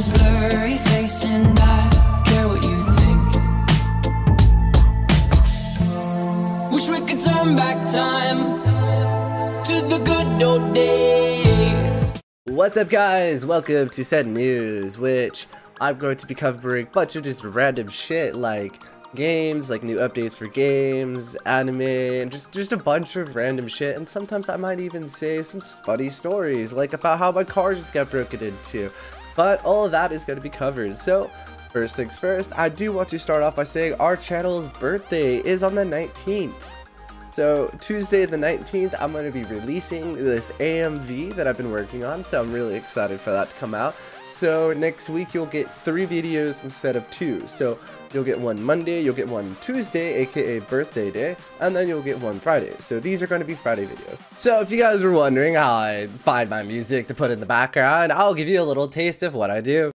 seems blurry facing back. Care what you think. Wish we could turn back time to the good old days. What's up, guys? Welcome to Said News, which I'm going to be covering a bunch of just random shit like games, like new updates for games, anime, and just a bunch of random shit. And sometimes I might even say some funny stories, like about how my car just got broken into. But all of that is going to be covered. So first things first, I do want to start off by saying our channel's birthday is on the 19th. So Tuesday the 19th, I'm going to be releasing this AMV that I've been working on. So I'm really excited for that to come out. So next week you'll get 3 videos instead of 2. So you'll get one Monday, you'll get one Tuesday, aka birthday day, and then you'll get one Friday. So these are going to be Friday videos. So if you guys were wondering how I find my music to put in the background, I'll give you a little taste of what I do.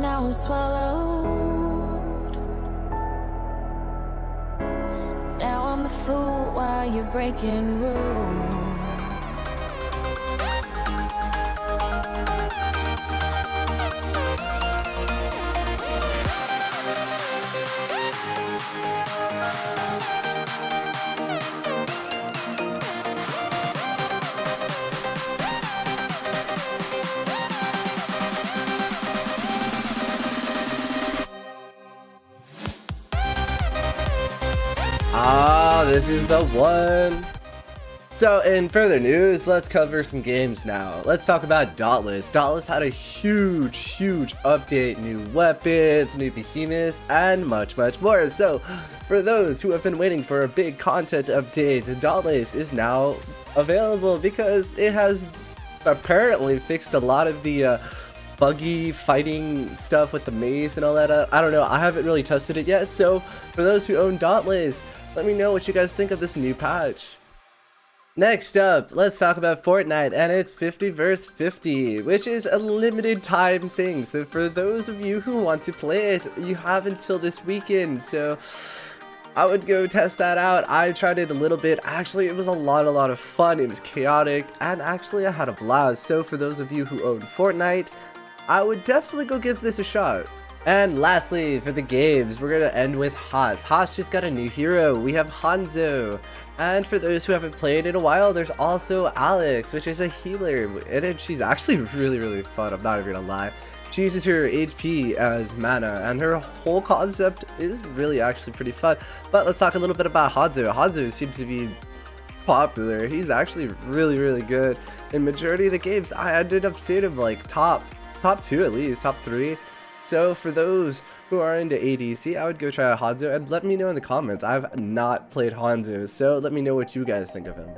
Now I'm swallowed. Now I'm the fool while you're breaking rules. Ah, this is the one. So in further news, let's cover some games now. Let's talk about Dauntless. Dauntless had a huge update, new weapons, new behemoths, and much more. So for those who have been waiting for a big content update, Dauntless is now available because it has apparently fixed a lot of the buggy fighting stuff with the maze and all that. I don't know, I haven't really tested it yet. So for those who own Dauntless, let me know what you guys think of this new patch. Next up, let's talk about Fortnite and its 50 vs 50, which is a limited time thing. So for those of you who want to play it, you have until this weekend. So I would go test that out. I tried it a little bit. Actually, it was a lot of fun. It was chaotic, and actually I had a blast. So for those of you who own Fortnite, I would definitely go give this a shot. And lastly, for the games, we're going to end with Haas. Haas just got a new hero. We have Hanzo. And for those who haven't played in a while, there's also Alex, which is a healer. And she's actually really fun, I'm not even going to lie. She uses her HP as mana, and her whole concept is really actually pretty fun. But let's talk a little bit about Hanzo. Hanzo seems to be popular. He's actually really good. In majority of the games, I ended up seeing him like top 2 at least, top 3. So for those who are into ADC, I would go try out Hanzo, and let me know in the comments. I've not played Hanzo, so let me know what you guys think of him.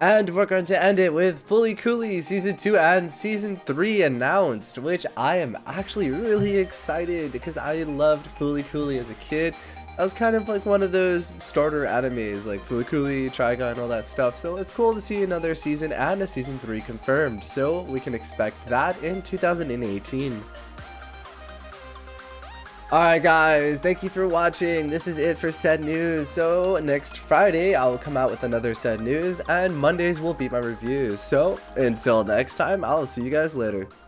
And we're going to end it with Fully Cooley Season 2 and Season 3 announced, which I am actually really excited because I loved Fully Cooley as a kid. I was kind of like one of those starter animes like Fully Cooley, Trigun, all that stuff. So it's cool to see another season and a Season 3 confirmed. So we can expect that in 2018. Alright guys, thank you for watching. This is it for Said News. So next Friday I will come out with another Said News, and Mondays will be my reviews. So until next time, I'll see you guys later.